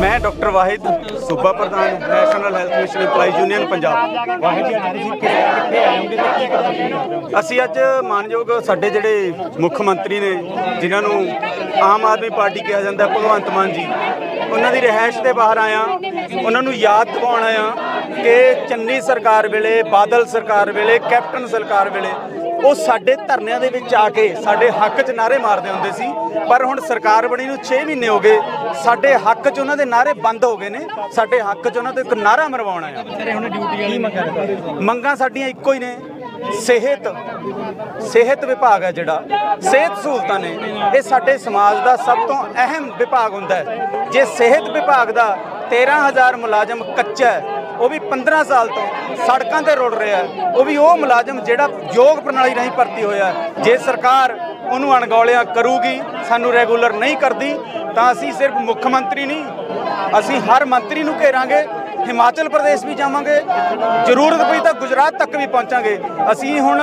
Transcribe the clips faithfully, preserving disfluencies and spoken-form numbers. मैं डॉक्टर वाहिद सुबा प्रधान national health mission employees union Punjab. असी अज मानयोग साडे जिहड़े मुख्य मंत्री ने जिन्होंने आम आदमी पार्टी कहा जाता है भगवंत मान जी, उन्होंने रिहायश के बाहर आया। उन्होंने याद दिवाउण आया कि चन्नी सरकार वेले, बादल सरकार वेले, कैप्टन सरकार वेले वो साडे धरनों के विच आके साडे हक च नारे मारदे हुंदे सी, पर हुण सरकार बणी नूं छे महीने हो गए, साडे हक च उन्हां दे नारे बंद हो गए ने। साडे हक च उन्हां तो इक नारा मरवाउणा है। मंगां साडीआं इक्को ही ने, सेहत सेहत विभाग है जिहड़ा, सेहत सहूलतां ने, ये साडे समाज दा सब तो अहम विभाग हुंदा है। जे सेहत विभाग दा तेरह हज़ार मुलाजम कच्चा है, वो भी पंद्रह साल तो सड़कों पर रुड़ रहा है, वो भी वो मुलाजम जोड़ा योग प्रणाली नहीं भर्ती होया। जे सरकार उन्होंने अणगौलिया करूगी, सानू रेगूलर नहीं करती, तो असी सिर्फ मुख्यमंत्री नहीं, असी हर मंत्री नू घेरांगे। हिमाचल प्रदेश भी जावांगे, जरूरत पई तो गुजरात तक भी पहुँचांगे। असी हुण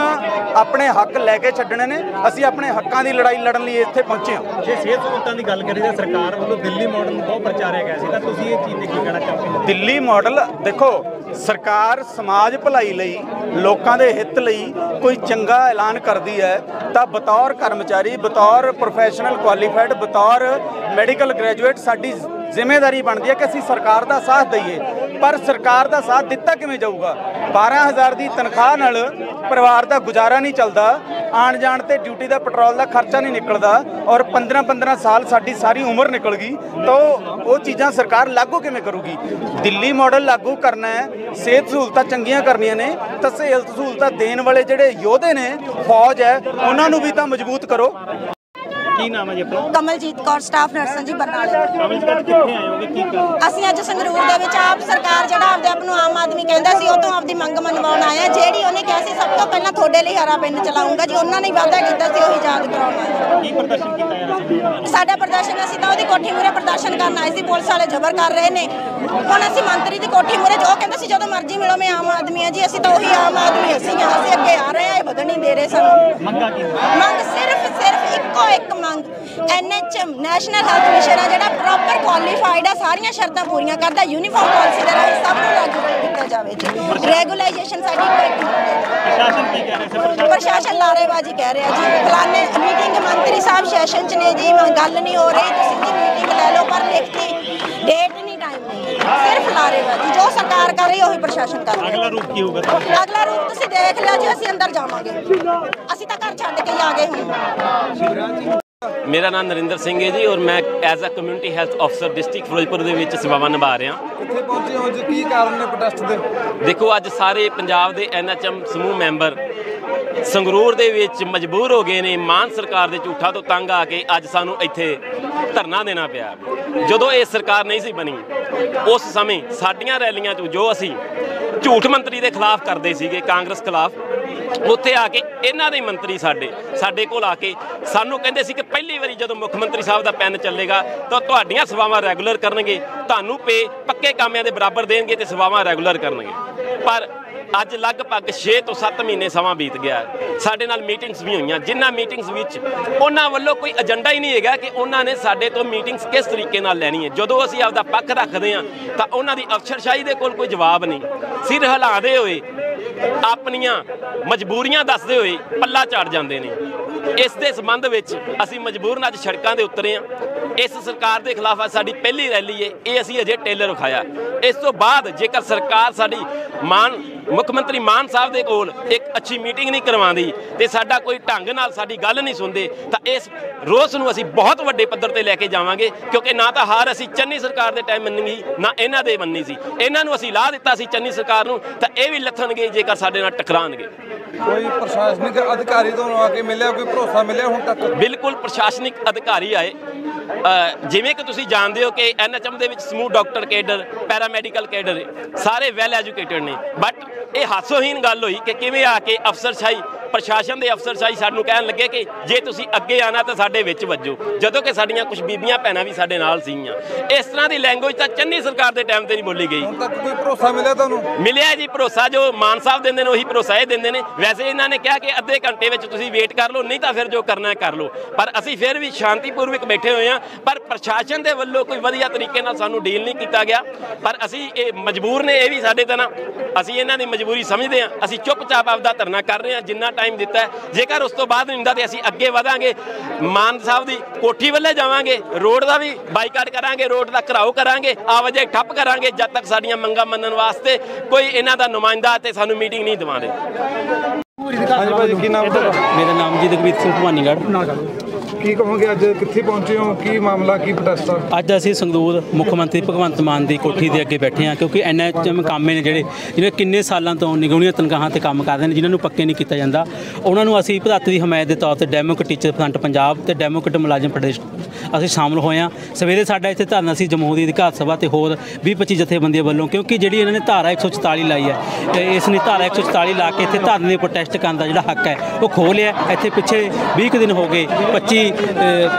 अपने हक लैके छड्डणे ने, असी अपने हकों की लड़ाई लड़न लई इत्थे पहुँचे हां। जे सेहत सहूलतां की गल करीए, सरकार वालों दिल्ली मॉडल नूं बहुत प्रचारिया गया सी, तां तुसीं इह चीज़ ते की कहना चाहते हो? दिल्ली मॉडल देखो, सरकार समाज भलाई लई, लोकां दे हित लई कोई चंगा ऐलान करदी है तां बतौर कर्मचारी, बतौर प्रोफैशनल क्वालीफाइड, बतौर मैडिकल ग्रैजुएट साडी जिम्मेदारी बनती है कि असी सरकार का साथ दईए। पर सरकार का साथ दिता किवें जाऊगा? बारह हज़ार की तनख्वाह नाल परिवार का गुजारा नहीं चलता, आण जाण ते ड्यूटी का पेट्रोल का खर्चा नहीं निकलता, और पंद्रह पंद्रह साल साडी सारी उम्र निकल गई, तो वो चीज़ां सरकार लागू किवें करूगी? दिल्ली मॉडल लागू करना है, सेहत सहूलतां चंगियां करनियां ने, तो सेहत सहूलतां देण वाले जिहड़े योधे ने, फौज है, उन्हां नूं भी तां मजबूत करो। की नाम है जी अपना? कमलजीत कौर, स्टाफ नर्सां जी बरनाले। कमलजीत किथे आए होगे, की कर असि अज संगरूर दे विच आप सरकार जिहड़ा आपदे आप नूं आम आदमी कहंदा सी, ओह तो आपदी मंग मनवाउण आया। जिहड़ी ओहने कहा सी सब तो पहलां तुहाडे लई हरा पिंड चलाऊंगा जी, ओहनां ने वादा कीता सी, ओही याद कराउणा। की प्रदर्शन कीता है असी? साडा प्रदर्शन असी तां ओहदी कोठी मूरे प्रदर्शन करन आए सी, पुलिस वाले जबर कर रहे ने। हुण असी मंत्री दी कोठी मूरे, ओह कहंदा सी जदों मर्जी मिलो, मैं आम आदमी हां जी। असी तां ओही आम आदमी असी हां, असी अग्गे आ रहे हां, वधण नहीं दे रहे सानूं। मंगां की मंग सिर्फ सिर्फ इक्को इक ਮੰਗ N H M national health mission ਆ ਜਿਹੜਾ ਪ੍ਰੋਪਰ ਕੁਆਲੀਫਾਈਡ ਆ, ਸਾਰੀਆਂ ਸ਼ਰਤਾਂ ਪੂਰੀਆਂ ਕਰਦਾ, ਯੂਨੀਫਾਰਮ ਪਾਲਿਸੀ ਦਾ ਰਾਹੀਂ ਸਭ ਨੂੰ ਲਾਗੂ ਕੀਤਾ ਜਾਵੇ ਜੀ। ਰੈਗੂਲਾਈਜੇਸ਼ਨ ਸਾਡੀ ਕੋਈ ਪ੍ਰਸ਼ਾਸਨ ਕੀ ਕਹਿ ਰਿਹਾ ਸੀ? ਪ੍ਰਸ਼ਾਸਨ ਲਾਰੇਬਾਜ਼ੀ ਕਹਿ ਰਿਹਾ ਜੀ। ਫਲਾਣੇ ਮੀਟਿੰਗ ਮੰਤਰੀ ਸਾਹਿਬ ਸੈਸ਼ਨ ਚ ਨੇ ਜੀ, ਗੱਲ ਨਹੀਂ ਹੋ ਰਹੀ, ਤੁਸੀਂ ਜੀ ਮੀਟਿੰਗ ਲੈ ਲਓ, ਪਰ ਲਿਖਤੀ ਡੇਟ ਨਹੀਂ, ਟਾਈਮ ਨਹੀਂ, ਸਿਰਫ ਲਾਰੇਬਾਜ਼ੀ। ਜੋ ਸਰਕਾਰ ਕਰ ਰਹੀ ਉਹੀ ਪ੍ਰਸ਼ਾਸਨ ਕਰ ਰਿਹਾ। ਅਗਲਾ ਰੂਪ ਕੀ ਹੋਊਗਾ? ਅਗਲਾ ਰੂਪ ਤੁਸੀਂ ਦੇਖ ਲਿਆ ਜੀ, ਅਸੀਂ ਅੰਦਰ ਜਾਵਾਂਗੇ, ਅਸੀਂ ਤਾਂ ਘਰ ਛੱਡ ਕੇ ਆ ਗਏ ਹੁਣ। मेरा नाम नरेंद्र सिंह है जी, और मैं as a community health officer district Firozpur के सेवावां निभा रहा। कित्थे पहुंचे हो जी, की कारण ने प्रोटेस्ट दे? देखो, अज सारे पंजाब के एन एच एम समूह मैंबर संगरूर दे विच मजबूर हो गए ने, मान सरकार दे झूठा तो तंग आके अज सानू इत्थे धरना देना पिया। जदों ये सरकार नहीं सी बनी, उस समय साडियां रैलियां चो जो असी झूठ मंत्री के खिलाफ करते सीगे, कांग्रेस खिलाफ, उत्थे आके इन्हां दे मंत्री साडे साडे कोल आके सानू कहंदे सी कि पहली वारी जदों मुख्यमंत्री साहब दा पैन चलेगा तो तुहाडियां सेवावां रैगूलर करनगे, तुहानू पे पक्के कामियां दे बराबर देणगे ते सेवावां रैगूलर करनगे। पर अज लगभग छे तो सत्त महीने समा बीत गया, साडे नाल मीटिंग्स भी होईयां, जिन्हां मीटिंग्स विच उन्हां वल्लों कोई एजेंडा ही नहीं हैगा कि उन्हां ने साडे तो मीटिंग्स किस तरीके नाल लैणी है। जदों असीं आपदा पक्ख रखदे हां तां उन्हां दी अफसरशाही दे कोल कोई जवाब नहीं, सिर हिलादे होए अपनियां मजबूरियां दसदे होए पल्ला झाड़ जांदे ने। इस दे संबंध विच असीं मजबूरन अज सड़कां ते उतरे हां। इस सरकार दे खिलाफ अज साडी पहली रैली है, ये असीं अजे टेलर विखाया। इस तो बाद जेकर सरकार साडी मान मुख्यमंत्री मान साहब दे कोल एक अच्छी मीटिंग नहीं करवांदी ते साडा कोई ढंग नाल साडी गल नहीं सुनदे, तां इस रोस नूं असीं बहुत वड्डे पद्धर ते लैके जावांगे। क्योंकि ना तां हार असीं चन्नी सरकार दे टाइम मन्नी, ना इन्हां दे मन्नी सी, इन्हां नूं असीं ला दित्ता सी चन्नी सरकार नूं, तां इह वी लथणगे जेकर साडे नाल टकराणगे। कोई प्रशासनिक अधिकारी तो आके मिलिया, कोई भरोसा मिलिया हुण तक? बिल्कुल प्रशासनिक अधिकारी आए, जिमें कि तुसीं जानदे हो कि एन एच एम दे विच समूह डॉक्टर कैडर, पैरामैडिकल कैडर सारे वैल एजुकेटेड ने, बट ये हादसोहीन गल हुई कि किवें आके अफसरशाही प्रशासन के अफसर शाही सानू कहन लगे कि जे तुसीं अगे आना तो साडे विच वजो, जदों कि साडियां कुछ बीबियां भैणां भी साडे नाल सीगियां। इस तरह की लैंगुएज तां चन्नी सरकार दे टाइम ते नहीं बोली गई। हुण तक कोई भरोसा मिलिया तुहानूं? मिलिया जी भरोसा, जो मान साहब दिंदे ने उही भरोसा ये दिंदे ने। वैसे इन्हां ने कहा कि अद्धे घंटे विच तुसीं वेट कर लो, नहीं तां फिर जो करना कर लो, पर असीं फिर भी शांतिपूर्वक बैठे हुए हैं। पर प्रशासन के वल्लों कोई वधिया तरीके नाल सानूं डील नहीं कीता गया। पर असीं ये मजबूर ने, ये भी साडे ते ना, असीं इन्हां दी मजबूरी समझदे हां। असीं चुपचाप आपदा धरना कर रहे हैं, जिन्ना टाइम दिता है। जेकर उस तो बाद नहीं हुंदा ते असीं अगे वधांगे, मान साहब दी कोठी वल्ले जावांगे, रोड दा भी बाईकाट करांगे, रोड दा घराओ करांगे, आवाजाही ठप्प करांगे, जद तक साडीयां मंगां मन्नण वास्ते कोई इन्हां दा नुमाइंदा ते सानूं मीटिंग नहीं दवांदे। मेरा नाम जी दगवीर सिंह भवानीगढ़। ਕੀ ਕਹੋਗੇ ਅੱਜ ਕਿੱਥੇ ਪਹੁੰਚੇ ਹੋ, ਕੀ ਮਾਮਲਾ, ਕੀ ਪ੍ਰੋਟੈਸਟ ਆ? ਅੱਜ ਅਸੀਂ ਸੰਗਰੂਰ ਮੁੱਖ ਮੰਤਰੀ ਭਗਵੰਤ ਮਾਨ ਦੀ ਕੋਠੀ ਦੇ ਅੱਗੇ ਬੈਠੇ ਹਾਂ, ਕਿਉਂਕਿ ਐਨ ਐਚ ਐਮ ਕਾਮੇ ਨੇ ਜਿਹੜੇ ਜਿਹੜੇ ਕਿੰਨੇ ਸਾਲਾਂ ਤੋਂ ਨਿਗੂਣੀਆਂ ਤਨਖਾਹਾਂ 'ਤੇ ਕੰਮ ਕਰਦੇ ਨੇ, ਜਿਨ੍ਹਾਂ ਨੂੰ ਪੱਕੇ ਨਹੀਂ ਕੀਤਾ ਜਾਂਦਾ, ਉਹਨਾਂ ਨੂੰ ਅਸੀਂ ਭਗਤ ਦੀ ਹਮਾਇਤ ਦੇ ਤੌਰ 'ਤੇ ਡੈਮੋਕ੍ਰੇਟ ਟੀਚਰ ਫਰੰਟ ਪੰਜਾਬ ਅਤੇ ਡੈਮੋਕ੍ਰੇਟ ਮੁਲਾਜ਼ਮ ਪ੍ਰਦੇਸ਼ ਅਸੀਂ ਸ਼ਾਮਲ ਹੋਏ ਹਾਂ। ਸਵੇਰੇ ਸਾਡਾ ਇੱਥੇ ਧਰਨਾ ਸੀ ਜਮਹੂਰੀ ਅਧਿਕਾਰ ਸਭਾ ਅਤੇ ਹੋਰ ਵੀਹ ਪੱਚੀ ਜਥੇਬੰਦੀਆਂ ਵੱਲੋਂ, ਕਿਉਂਕਿ ਜਿਹੜੀ ਇਹਨਾਂ ਨੇ ਧਾਰਾ ਇੱਕ ਸੌ ਚੁਤਾਲੀ ਲਾਈ ਹੈ ਅਤੇ ਇਸ ਨੇ ਧਾਰਾ ਇੱਕ ਸੌ ਚੁਤਾਲੀ ਲਾ ਕੇ ਇੱਥੇ ਧਰਨੇ ਦੇ ਪ੍ਰੋਟੈਸਟ ਕਰਨ ਦਾ ਜਿਹੜਾ ਹੱਕ ਹੈ ਉਹ ਖੋਹ ਲਿਆ। ਇੱਥੇ ਪਿੱਛੇ ਵੀਹ ਕੁ ਦਿਨ ਹੋ ਗਏ, ਪੱਚੀ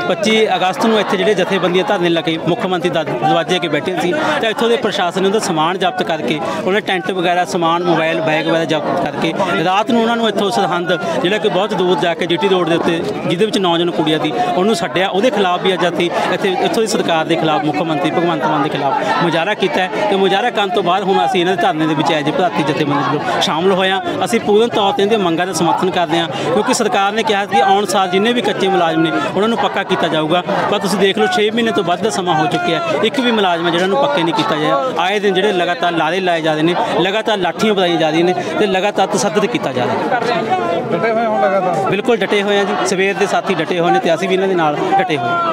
ਪੱਚੀ ਅਗਸਤ ਨੂੰ ਇੱਥੇ ਜਿਹੜੇ ਜਥੇਬੰਦੀਆਂ ਧਰਨੇ ਲਾ ਕੇ ਮੁੱਖ ਮੰਤਰੀ ਦਾ ਦਰਵਾਜ਼ੇ ਅੱਗੇ ਬੈਠੇ ਸੀ, ਤਾਂ ਇੱਥੋਂ ਦੇ ਪ੍ਰਸ਼ਾਸਨ ਨੇ ਉਹਦਾ ਸਮਾਨ ਜ਼ਬਤ ਕਰਕੇ, ਉਹਨੇ ਟੈਂਟ ਵਗੈਰਾ, ਸਮਾਨ, ਮੋਬਾਈਲ, ਬੈਗ ਵਗੈਰਾ ਜ਼ਬਤ ਕਰਕੇ ਰਾਤ ਨੂੰ ਉਹਨਾਂ ਨੂੰ ਇੱਥੋਂ ਸਰਹੰਦ ਜਿਹੜਾ ਕਿ ਬਹੁਤ ਦੂਰ ਜਾ ਕੇ ਜੀਟੀ ਰੋਡ ਦੇ ਉੱਤੇ, ਜਿਹਦੇ ਵਿੱਚ ਨੌਜਵਾਨ ਕੁੜੀਆਂ ਦੀ, ਉਹਨੂੰ ਛੱਡਿਆ। ਉਹਦੇ ਖਿਲਾਫ ਵੀ ਅੱਜ ਅਸੀਂ ਇੱਥੇ ਇੱਥੋਂ ਦੀ ਸਰਕਾਰ ਦੇ ਖਿਲਾਫ, ਮੁੱਖ ਮੰਤਰੀ ਭਗਵੰਤ ਮਾਨ ਦੇ ਖਿਲਾਫ ਮੁਜ਼ਾਹਰਾ ਕੀਤਾ ਅਤੇ ਮੁਜ਼ਾਹਰਾ ਕਰਨ ਤੋਂ ਬਾਅਦ ਹੁਣ ਅਸੀਂ ਇਹਨਾਂ ਦੇ ਧਰਨੇ ਦੇ ਵਿੱਚ ਐਜ ਭਾਰਤੀ ਜਥੇਬੰਦੀ ਵੱਲੋਂ ਸ਼ਾਮਲ ਹੋਏ ਹਾਂ। ਅਸੀਂ ਪੂਰਨ ਤੌਰ 'ਤੇ ਇਹਨਾਂ ਦੀਆਂ ਮੰਗਾਂ ਦਾ ਸਮਰਥਨ ਕਰਦੇ ਹਾਂ, ਕਿਉਂਕਿ ਸਰਕਾਰ ਨੇ ਕਿਹਾ ਕਿ ਆਉਣ ਸਾਲ ਜਿੰਨੇ ਵੀ ਕੱਚੇ ਮੁਲਾਜ਼ਮ ਨੇ ਉਹਨਾਂ ਨੂੰ ਪੱਕਾ ਕੀਤਾ ਜਾਊਗਾ, ਪਰ ਤੁਸੀਂ ਦੇਖ ਲਓ ਛੇ ਮਹੀਨੇ ਤੋਂ ਵੱਧ ਦਾ ਸਮਾਂ ਹੋ ਚੁੱਕਿਆ, ਇੱਕ ਵੀ ਮੁਲਾਜ਼ਮ ਜਿਹੜਾ ਨੂੰ ਪੱਕੇ ਨਹੀਂ ਕੀਤਾ ਜਾ ਰਿਹਾ। ਆਏ ਦਿਨ ਜਿਹੜੇ ਲਗਾਤਾਰ ਲਾਰੇ ਲਾਏ ਜਾ ਰਹੇ ਨੇ, ਲਗਾਤਾਰ ਲਾਠੀਆਂ ਵਧਾਈਆਂ ਜਾ ਰਹੀਆਂ ਨੇ ਅਤੇ ਲਗਾਤਾਰ ਤਸੱਦਦ ਕੀਤਾ ਜਾ ਰਿਹਾ। ਬਿਲਕੁਲ ਡਟੇ ਹੋਏ ਹਾਂ ਜੀ, ਸਵੇਰ ਦੇ ਸਾਥੀ ਡਟੇ ਹੋਏ ਨੇ ਅਤੇ ਅਸੀਂ ਵੀ ਇਹਨਾਂ ਦੇ ਨਾਲ ਡਟੇ ਹੋਏ।